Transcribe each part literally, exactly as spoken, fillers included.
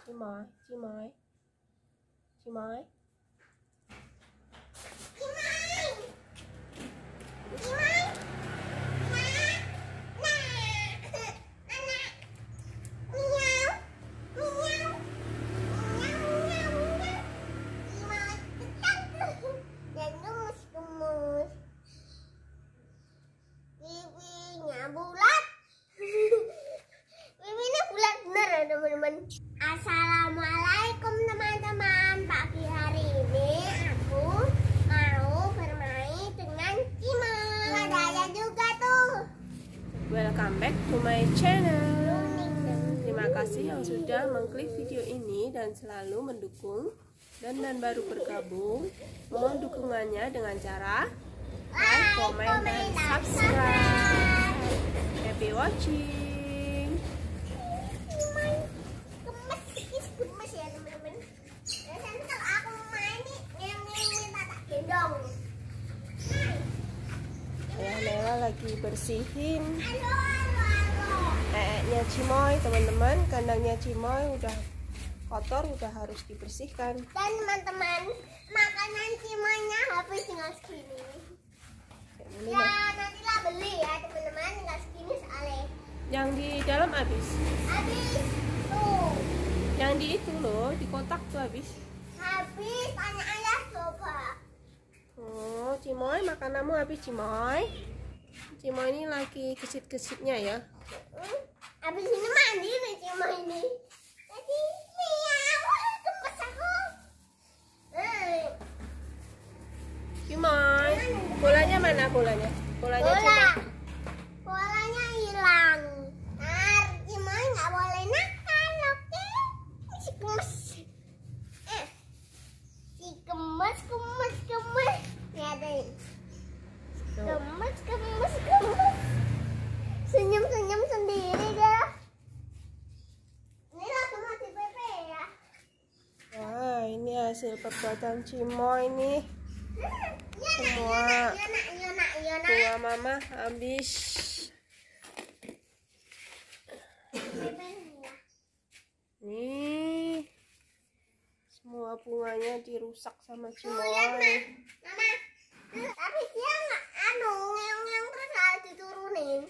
Cimoy, Cimoy, Cimoy. Assalamualaikum teman-teman, pagi hari ini aku mau bermain dengan Cimoy. Ada ayah juga tuh. Welcome back to my channel. Terima kasih yang sudah mengklik video ini dan selalu mendukung. Dan dan baru bergabung, mohon dukungannya dengan cara like, comment, dan subscribe. Happy watching. Lagi bersihin neeknya Cimoy, teman-teman. Kandangnya Cimoy udah kotor, udah harus dibersihkan. Dan teman-teman, makanan Cimoynya habis tinggal segini. Ya, nantilah beli ya teman-teman, tinggal segini soalnya. Yang di dalam habis. Habis tuh. Yang di itu loh, di kotak tuh habis. Habis, tanya ayah coba. Oh, Cimoy, makananmu habis Cimoy. Cimoy ini lagi kesit-kesitnya ya. Habis ini mandi nih Cimoy ini. Tadi miau, gemes aku. Hei. Cimoy, bolanya mana bolanya? Bolanya Bola. Bolanya hilang. Nah, Cimoy nggak boleh nakal, oke? Si gemes. Eh. Si gemes, gemes, gemes. Nggak ada ini. Gemes, gemes, gemes. Senyum-senyum sendiri dah. Ini langsung mati pepe ya. Wah, ini hasil perbuatan Cimoy ini. Semua bunga mama habis. Nih, semua bunganya dirusak sama Cimoy. Mama, tapi dia nggak anu yang yang terus harus diturunin.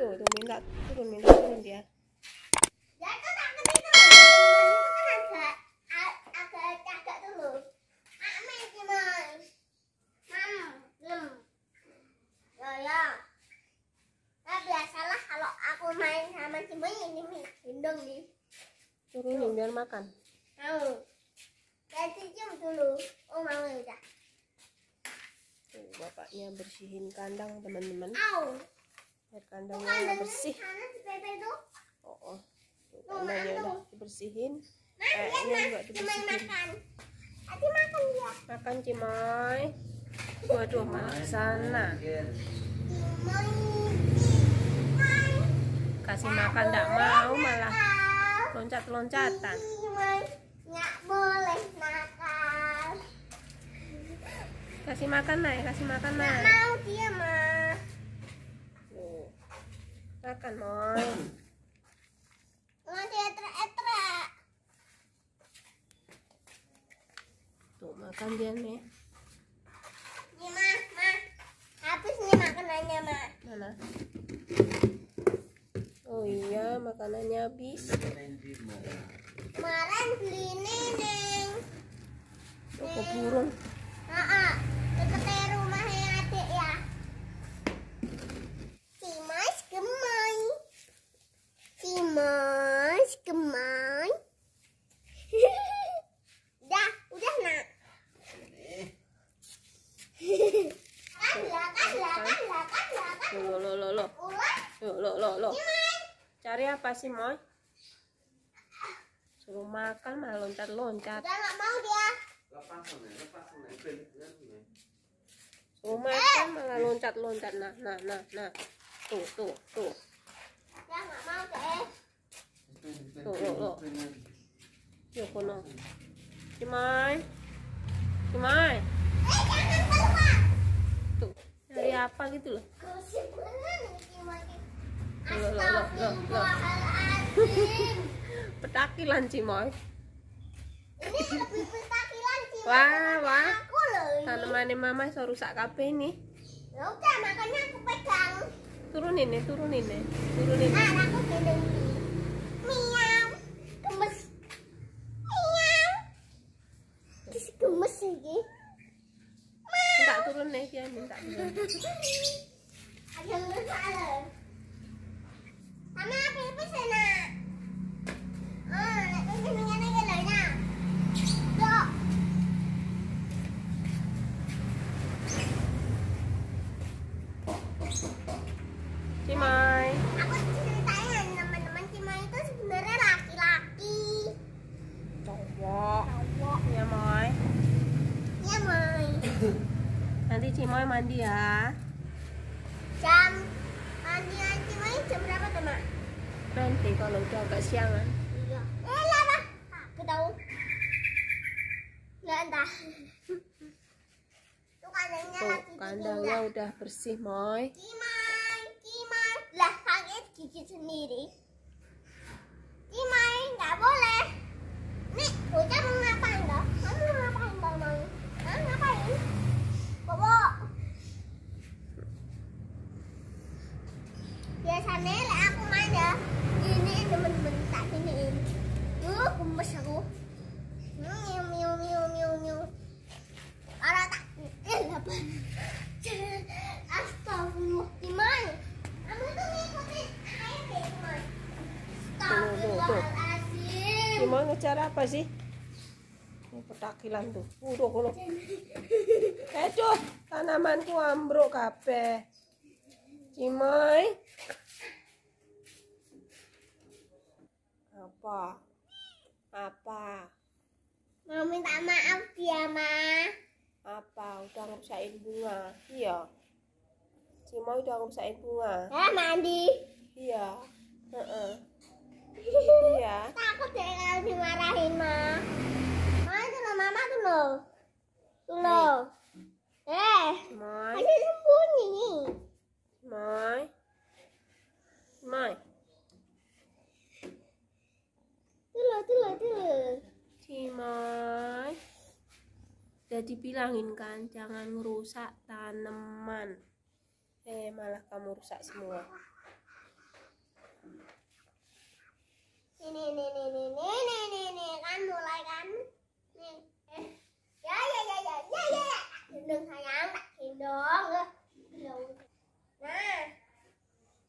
Tuh, tuh minta turun minta turun dia. Ya tuh takut itu. Itu kan agak agak agak dulu. Mama Cimoy, mama, mem, ya ya. Nah biasalah kalau aku main sama Cimoy ini nih, gendong nih. Turunin biar makan. Mau. Kasih cium dulu. Oh mau udah. Tuh, bapaknya bersihin kandang teman-teman. Biar kandangnya bersih. Oh, oh. Tuh, kandangnya udah dibersihin. Kayaknya juga dibersihin. Makan Cimoy. Waduh, malah sana. Kasih makan nggak mau malah loncat-loncatan. Nggak boleh makan. Kasih makan naik, kasih makan naik. Mau dia mah. Nih. Makan, Moy. Mau dia etra-etra. Tuh, makan dia nih. Nih, Mah, Mah. Habis nih makanannya, Mah. Mana? Oh iya, makanannya habis. Kemarin beli Neneng. Tuh, kok burung. Aa, deketnya rumahnya adik ya. Cimoy, Cimoy, Cimoy, Cimoy. Udah, udah nak. Kan, kan, kan, kan, kan. Lo, lo, lo, lo. Lo, lo, lo. Cari apa sih, Moy? Suruh makan malah loncat-loncat. Udah nggak mau dia. Oh, makan malah loncat-loncat. Nah, nah, nah, nah. Tuh, tuh, tuh. Ya, nggak mau deh. Tuh, tuh, tuh. Yuk, kono. Cimoy. Cimoy. Eh, jangan. siapa gitu loh. Loh, loh, loh, loh. Petakilan Cimoy. Ini lebih petakilan Cimoy. Wah, wah. Aku loh ini. Tanamannya mama so rusak kabeh nih. Ya udah, makanya aku pegang. Turunin nih, turunin nih. Turunin. Ah, aku gendong. Miau. Gemes. Miau. Dis gemes iki. Minta turun nih dia, minta turun. Ada rusak loh. Mama pipis enak. Ah, nek jenengane iki lho ya. Dok. Cimoy. Aku ceritain teman-teman, Cimoy itu sebenarnya laki-laki. Cowok. Cowok ya, Moy. Iya, Moy. Nanti Cimoy mandi ya. Jam mandian Cimoy jam berapa, Mak? Nanti kalau udah agak siangan. Iya. Eh, lama. Aku tahu. Enggak entah. Tuh kandangnya lagi. Kandangnya udah bersih, Moy. Cimoy, Cimoy. Lah, kaget gigit sendiri. Cimoy, enggak boleh. Nih, bocah mau ngapain toh? Kamu mau ngapain toh, Mami? Hah, ngapain? Bobok. Biasanya lah aku main ya. Ini temen-temen tak giniin. Uh, gemes aku. Miu miu miu miu miu. Kalau tak eh lapan. Astagfirullah. Gimana? Kamu tuh ngikutin air deh, Cimoy. Astagfirullahaladzim. Cimoy ngejar apa sih? Ini petakilan tuh. Udah kalau. Eh, cuh, tanamanku ambruk kabeh. Cimoy. Apa? Apa? Mau minta maaf dia, Ma. Apa? Udah ngerusakin bunga. Iya. Cimoy udah ngerusakin bunga. Eh, mandi. Iya. Heeh. Iya. Takut deh kalau dimarahin, Ma. Ma itu loh, Mama tuh loh. Tuh loh. Eh, Cimoy. Masih sembunyi nih. Cimoy. Cimoy. Cimoy, udah dibilangin kan jangan ngerusak tanaman, eh malah kamu rusak semua. Ini, ini, ini, ini, ini, ini, ini, kan mulai kan? Nih, eh, ya, ya, ya, ya, ya, ya, ya, gendong sayang, tak gendong, gendong. Nah,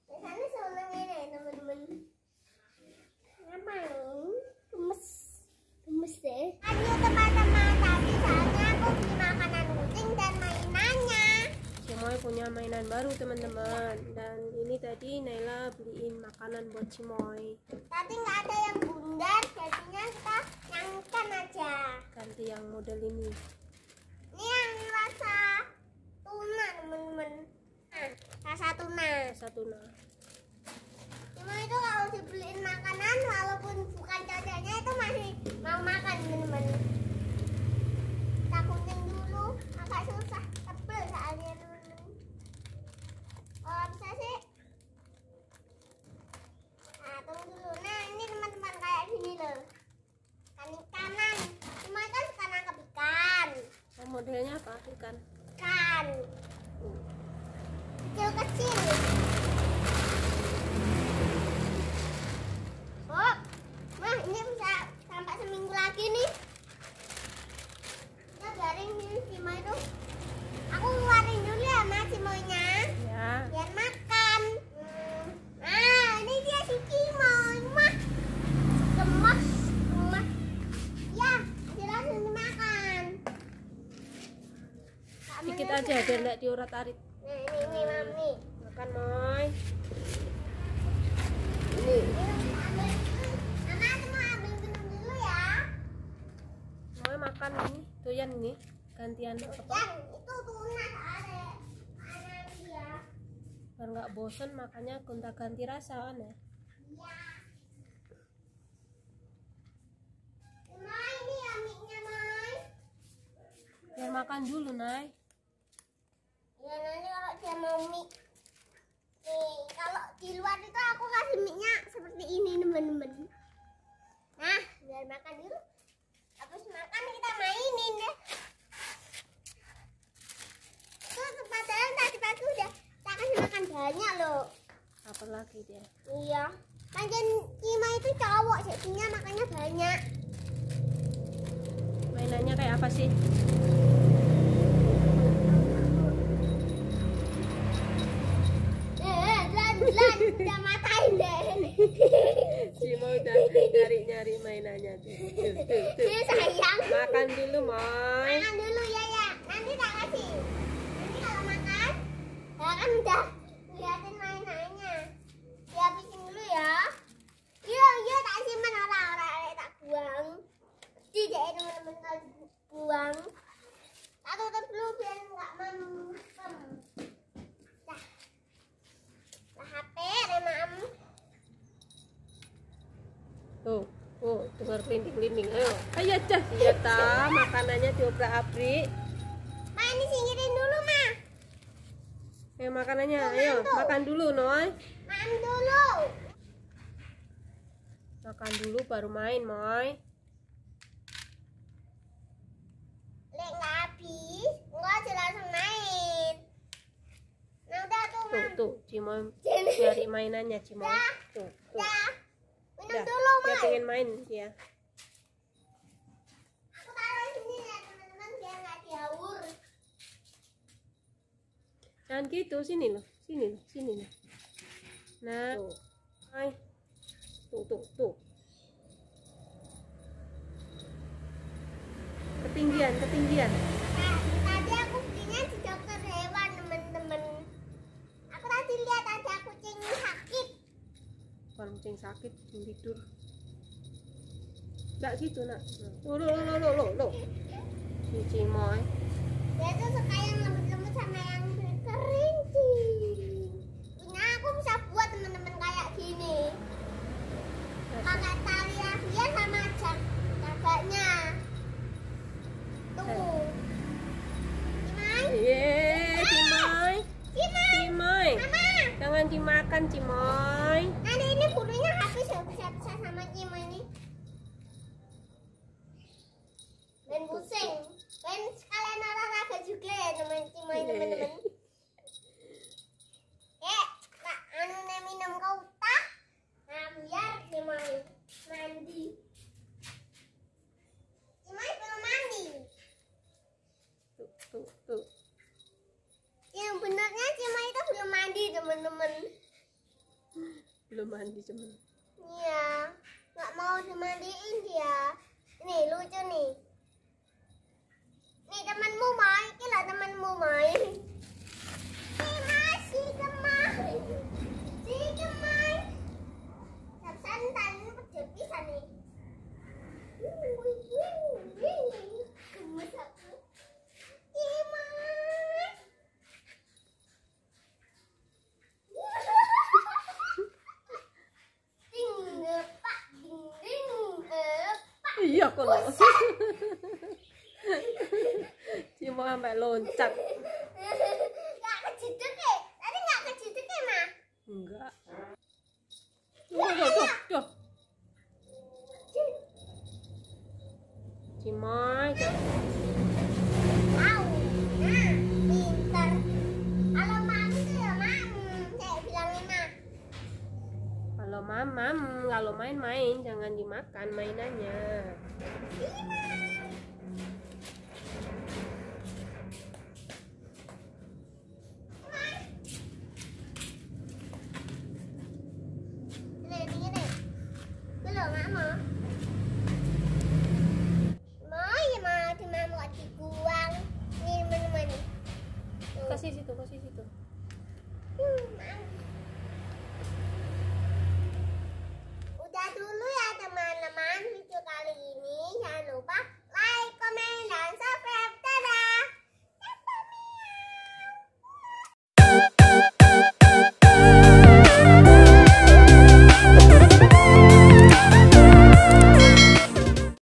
biasanya seneng ini temen-temen. Ngapain? Gemes. Mesti. Ayo teman-teman, tadi soalnya aku beli makanan kucing dan mainannya. Cimoy punya mainan baru teman-teman. Dan ini tadi Naila beliin makanan buat Cimoy. Tadi nggak ada yang bundar, jadinya kita nyangkan aja. Ganti yang model ini. Ini yang rasa tuna teman-teman. Nah, rasa tuna. Rasa tuna. Cimoy itu kalau dibeliin makanan walaupun bukan cocoknya itu masih mau makan teman-teman. Kita kuning dulu, agak susah, tebel soalnya teman-teman. Kalau bisa sih. Nah, tunggu dulu. Nah, ini teman-teman kayak gini loh. Ikan ikanan. Cimoy kan suka nangkep ikan. Nah, modelnya apa ikan? Ikan. Kecil-kecil. Dikit aja biar enggak diorat-arit. Nah, ini ini Mami. Makan, Moy. Ini. Mama semua ambil minum dulu ya. Moy makan ini, doyan ini. Gantian apa? Itu tuna ada. Ada dia. Biar enggak bosan makanya gonta-ganti rasa kan ya. Iya. Moy, ini amiknya, Moy. Biar makan dulu, Nay. Ya nanti kalau dia mau mie, eh, kalau di luar itu aku kasih mie-nya seperti ini teman-teman. Nah, biar makan dulu. Habis makan kita mainin deh. Tuh, padahal tadi pagi udah tak kasih makan banyak loh. Apalagi dia? Iya. Panjang Cimoy itu cowok, jadinya makannya banyak. Mainannya kayak apa sih? Udah matain deh. Cimoy udah nyari-nyari mainannya tuh. Tuh, tuh, tuh. Tuh, sayang. Makan dulu, Moy. Makan dulu ya, ya. Nanti tak kasih. Nanti kalau makan, ya kan udah liatin mainannya. Dihabisin dulu ya. Iya, iya tak simpan orang-orang tak buang. Tidak teman-teman tak buang. Tak tutup dulu biar nggak mempem. H P remam. Tuh, oh, dengar kelinting-kelinting. Ayo, ayo cah. Iya ta, makanannya diobrak-abrik. Ma, ini singkirin dulu, Ma. Ayo makanannya, tuh, ayo mantu. Makan dulu, Noy. Makan dulu. Makan dulu baru main, Moy. Lek nggak habis, nggak jelas main. Tuh, tuh, Cimoy cari mainannya, Cimoy. Tuh, tuh. Ya, minum dulu, Moy. Dia pengen main, dia. Aku taruh sini ya, teman-teman, biar nggak dihaur. Jangan gitu, sini loh, sini loh, sini loh. Nah, tuh, tuh, tuh, tuh. Ketinggian, ketinggian. Nah, tadi aku belinya di dokter hewan, teman-teman. Tadi lihat ada kucing sakit. Kalau kucing sakit tidur. Enggak gitu, Nak. Loh, loh, loh, loh, loh, loh. Cimoy. Dia tuh suka yang lembut-lembut sama yang kerinci. Punya aku bisa buat teman-teman kayak gini. Kakak tari dia sama aja kakaknya. Tuh. Cimoy. Yeay, Cimoy. Cimoy. Cimoy, jangan dimakan, Cimoy. Nanti ini bulunya habis ya, bisa-bisa sama Cimoy ini. Dan pusing, dan sekalian olahraga juga ya teman Cimoy, teman-teman. Eh, tak anu minum kau tak? Biar Cimoy mandi. Cimoy belum mandi. Tuh, tuh, tuh. Yang benernya Cimoy itu belum mandi teman-teman. Belum mandi cuman. Iya, nggak mau dimandiin dia. Nih lucu nih. Nih temanmu Moy, ini lah temanmu Moy. Ini masih Cimoy, si Cimoy. Jangan tanya pedes bisa nih. Gemes aku. Cimoy. Iya kok loh. Cimoy sampai loncat. Enggak kejeduk ya? Tadi enggak kejeduk ya, Ma? Enggak. Tuh, tuh, tuh. Cimoy. Wow. Nah, pintar. Halo Mami tuh ya, Mami. Saya bilangin, Ma. Halo Mama, kalau main-main jangan dimakan mainannya. Cimoy.